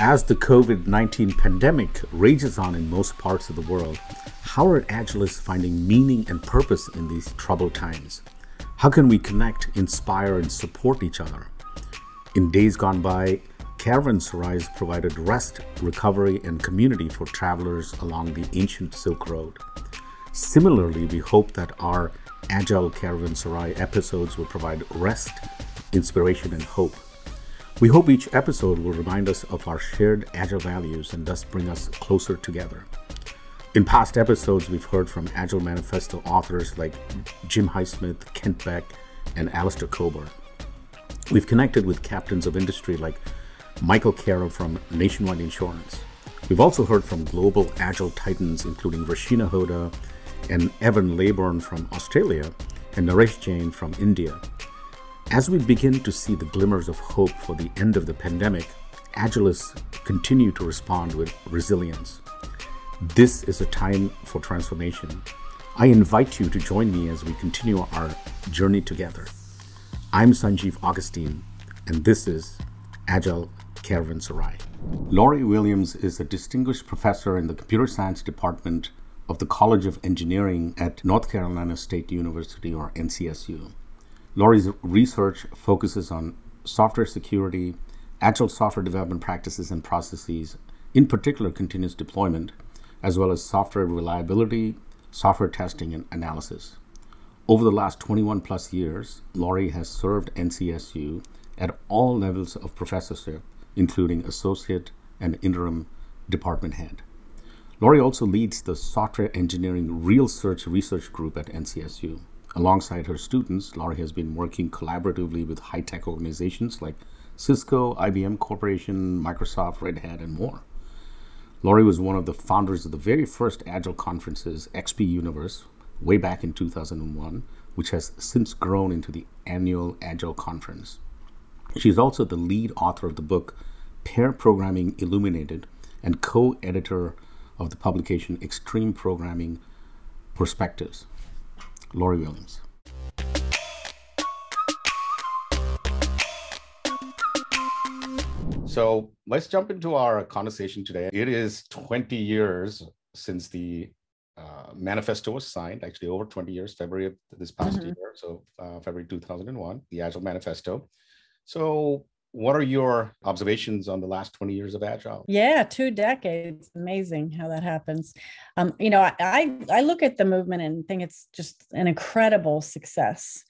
As the COVID-19 pandemic rages on in most parts of the world, how are Agilists finding meaning and purpose in these troubled times? How can we connect, inspire, and support each other? In days gone by, Caravan Sarais provided rest, recovery, and community for travelers along the ancient Silk Road. Similarly, we hope that our Agile Caravan Sarai episodes will provide rest, inspiration, and hope. We hope each episode will remind us of our shared Agile values and thus bring us closer together. In past episodes, we've heard from Agile Manifesto authors like Jim Highsmith, Kent Beck, and Alistair Coburn. We've connected with captains of industry like Michael Carron from Nationwide Insurance. We've also heard from global Agile titans including Rashina Hoda and Evan Leyburn from Australia and Naresh Jain from India. As we begin to see the glimmers of hope for the end of the pandemic, Agilists continue to respond with resilience. This is a time for transformation. I invite you to join me as we continue our journey together. I'm Sanjeev Augustine, and this is Agile Caravan Sarai. Laurie Williams is a distinguished professor in the Computer Science Department of the College of Engineering at North Carolina State University, or NCSU. Laurie's research focuses on software security, agile software development practices and processes, in particular continuous deployment, as well as software reliability, software testing, and analysis. Over the last 21 plus years, Laurie has served NCSU at all levels of professorship, including associate and interim department head. Laurie also leads the Software Engineering Real Search Research Group at NCSU. Alongside her students, Laurie has been working collaboratively with high-tech organizations like Cisco, IBM Corporation, Microsoft, Red Hat, and more. Laurie was one of the founders of the very first Agile conferences, XP Universe, way back in 2001, which has since grown into the annual Agile conference. She's also the lead author of the book Pair Programming Illuminated and co-editor of the publication Extreme Programming Perspectives. Laurie Williams. So let's jump into our conversation today. It is 20 years since the manifesto was signed, actually over 20 years, February of this past year, so February 2001, the Agile Manifesto. So what are your observations on the last 20 years of Agile? Yeah, 2 decades. Amazing how that happens. You know, I look at the movement and think it's just an incredible success.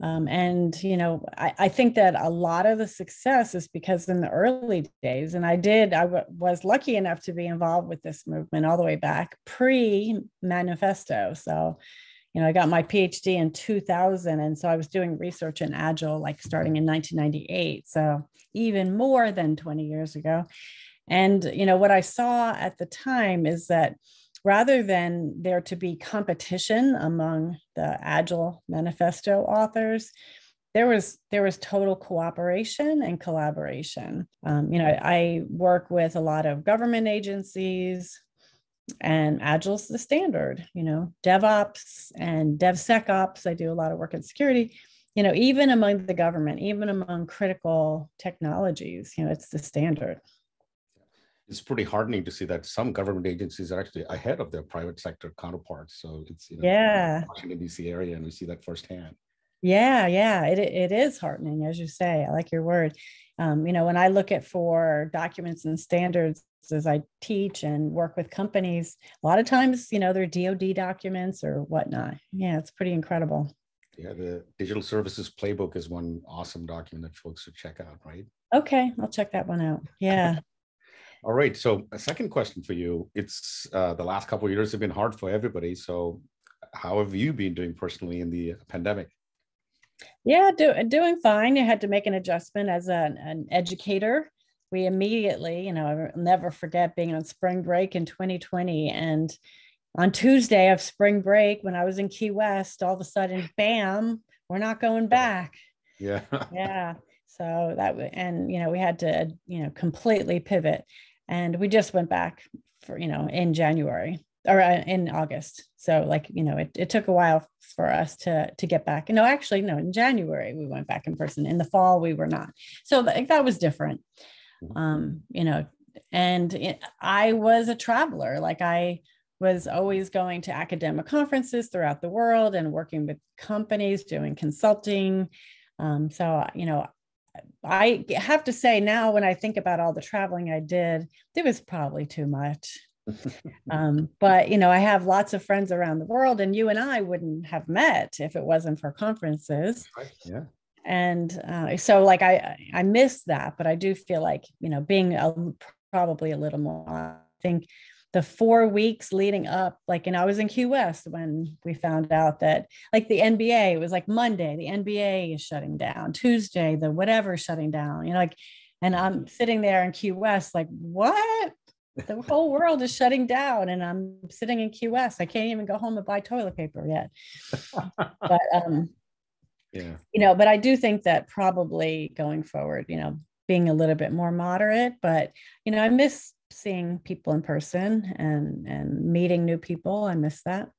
And, you know, I think that a lot of the success is because in the early days, and I was lucky enough to be involved with this movement all the way back pre-manifesto. So, you know, I got my PhD in 2000, and so I was doing research in Agile, like starting in 1998. So even more than 20 years ago. And, you know, what I saw at the time is that rather than there to be competition among the Agile Manifesto authors, there was total cooperation and collaboration. You know, I work with a lot of government agencies, and Agile's the standard, you know, DevOps and DevSecOps. I do a lot of work in security, you know, even among the government, even among critical technologies, you know, it's the standard. It's pretty heartening to see that some government agencies are actually ahead of their private sector counterparts. So it's, you know, yeah, Washington DC area, and we see that firsthand. Yeah, yeah, it is heartening, as you say. I like your word. You know, when I look at for documents and standards, as I teach and work with companies, a lot of times, you know, they're DoD documents or whatnot. Yeah, it's pretty incredible. Yeah, the Digital Services Playbook is one awesome document that folks should check out, right? Okay, I'll check that one out. Yeah. All right. So a second question for you. It's the last couple of years have been hard for everybody. So how have you been doing personally in the pandemic? Yeah, doing fine. I had to make an adjustment as an educator. We immediately, you know, I'll never forget being on spring break in 2020. And on Tuesday of spring break, when I was in Key West, all of a sudden, bam, we're not going back. Yeah. Yeah. So that, and, you know, we had to, you know, completely pivot. And we just went back for, you know, in January or in August. So like, you know, it took a while for us to get back. No, actually, no, in January, we went back in person. In the fall, we were not. So that was different. You know, And I was a traveler. Like, I was always going to academic conferences throughout the world and working with companies, doing consulting. So, you know, I have to say now, when I think about all the traveling I did, it was probably too much. But, you know, I have lots of friends around the world, and you and I wouldn't have met if it wasn't for conferences. Yeah. And so, like, I miss that, but I do feel like, you know, being probably a little more, I think the 4 weeks leading up, like, and I was in Key West when we found out that, like, the NBA, it was like Monday, the NBA is shutting down, Tuesday, the whatever shutting down, you know, like, and I'm sitting there in Key West, like, what? The whole world is shutting down, and I'm sitting in Key West. I can't even go home and buy toilet paper yet. But, yeah, you know, but I do think that probably going forward, you know, being a little bit more moderate, but, you know, I miss seeing people in person and meeting new people. I miss that.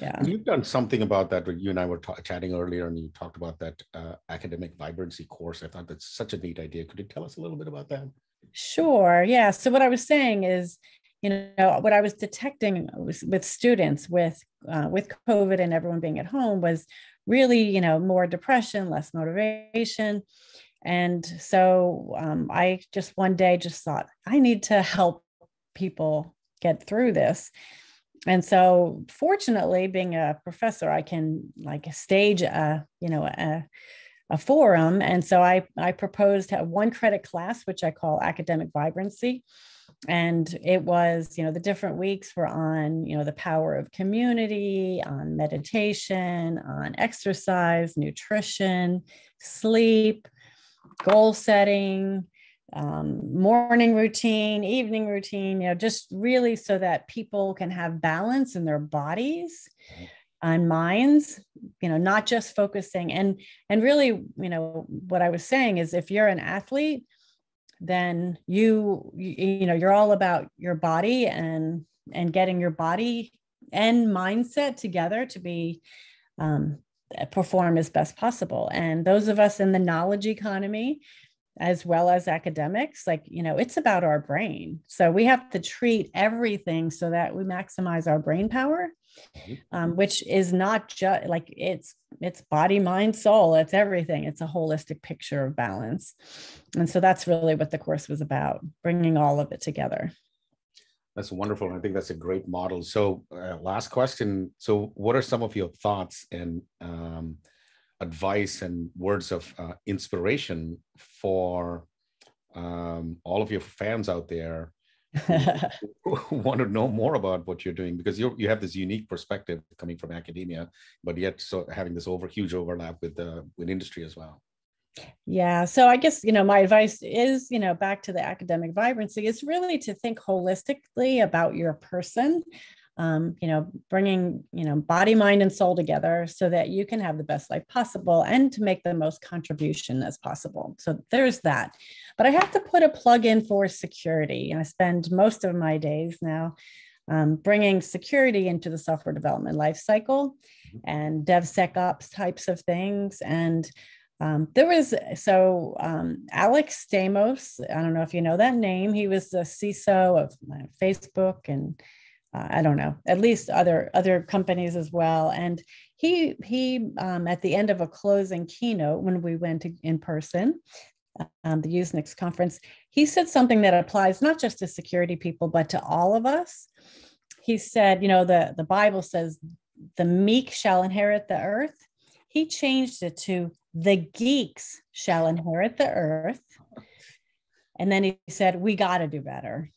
Yeah. You've done something about that. You and I were chatting earlier, and you talked about that academic vibrancy course. I thought that's such a neat idea. Could you tell us a little bit about that? Sure. Yeah. So what I was saying is, you know, what I was detecting was with students with COVID and everyone being at home was really, you know, more depression, less motivation. And so I just one day just thought, I need to help people get through this. And so fortunately, being a professor, I can, like, stage a, you know, a forum. And so I proposed a 1 credit class, which I call Academic Vibrancy. And it was, you know, the different weeks were on, you know, the power of community, on meditation, on exercise, nutrition, sleep, goal setting, morning routine, evening routine, you know, just really so that people can have balance in their bodies and minds, you know, not just focusing. And really, you know, what I was saying is, if you're an athlete, then you know, you're all about your body and getting your body and mindset together to be perform as best possible. And those of us in the knowledge economy, as well as academics, like, you know, it's about our brain. So we have to treat everything so that we maximize our brain power, which is not just like it's body, mind, soul, it's everything. It's a holistic picture of balance. And so that's really what the course was about, bringing all of it together. That's wonderful. And I think that's a great model. So last question. So what are some of your thoughts and advice and words of inspiration for all of your fans out there who want to know more about what you're doing? Because you have this unique perspective coming from academia, but yet so having this huge overlap with industry as well. Yeah. So I guess, you know, my advice is, you know, back to the academic vibrancy, is really to think holistically about your person, you know, bringing, you know, body, mind, and soul together so that you can have the best life possible and to make the most contribution as possible. So there's that. But I have to put a plug in for security. And I spend most of my days now bringing security into the software development lifecycle and DevSecOps types of things. And Alex Stamos, I don't know if you know that name. He was the CISO of Facebook and I don't know, at least other companies as well. And he at the end of a closing keynote, when we went in person, the USENIX conference, he said something that applies not just to security people, but to all of us. He said, you know, the Bible says the meek shall inherit the earth. He changed it to the geeks shall inherit the earth. And then he said, we got to do better.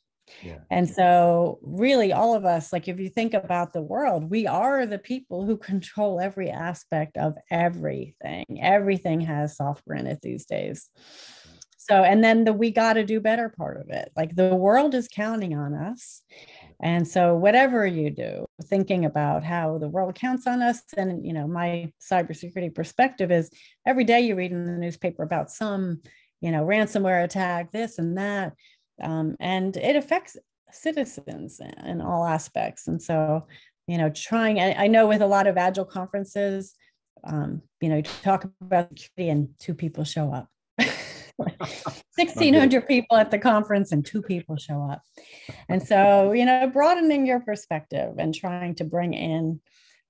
Yeah. And so really all of us, like if you think about the world, we are the people who control every aspect of everything. Everything has software in it these days. So, and then we got to do better part of it. Like the world is counting on us. And so whatever you do, thinking about how the world counts on us, and, you know, my cybersecurity perspective is every day you read in the newspaper about some, you know, ransomware attack, this and that, and it affects citizens in all aspects. And so, you know, I know with a lot of Agile conferences, you know, you talk about security and two people show up. 1,600 people at the conference and 2 people show up. And so, you know, broadening your perspective and trying to bring in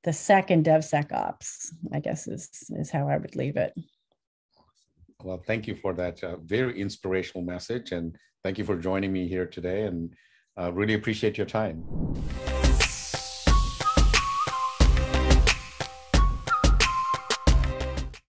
the second DevSecOps, I guess, is how I would leave it. Well, thank you for that very inspirational message. And thank you for joining me here today. And really appreciate your time.